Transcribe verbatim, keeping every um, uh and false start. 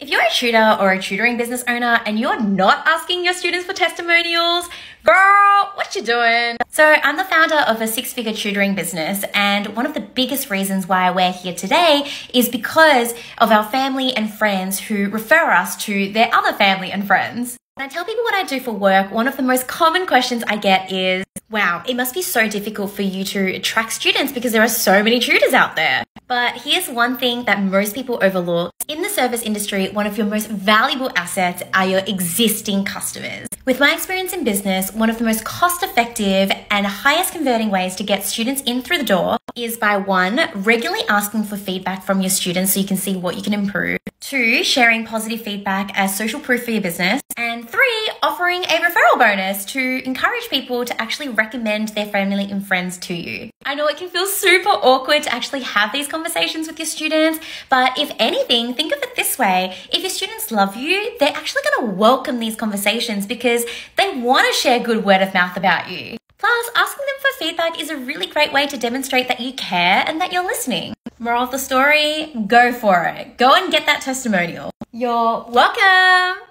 If you're a tutor or a tutoring business owner and you're not asking your students for testimonials, girl, what you doing? So I'm the founder of a six-figure tutoring business, and one of the biggest reasons why we're here today is because of our family and friends who refer us to their other family and friends. When I tell people what I do for work, one of the most common questions I get is, wow, it must be so difficult for you to attract students because there are so many tutors out there. But here's one thing that most people overlook. In the service industry, one of your most valuable assets are your existing customers. With my experience in business, one of the most cost-effective and highest converting ways to get students in through the door is by one, regularly asking for feedback from your students so you can see what you can improve. Two, sharing positive feedback as social proof for your business. And three, offering a referral bonus to encourage people to actually recommend their family and friends to you. I know it can feel super awkward to actually have these conversations with your students, but if anything, think of it this way. If your students love you, they're actually going to welcome these conversations because they want to share good word of mouth about you. Plus, asking them for feedback is a really great way to demonstrate that you care and that you're listening. Moral of the story, go for it. Go and get that testimonial. You're welcome.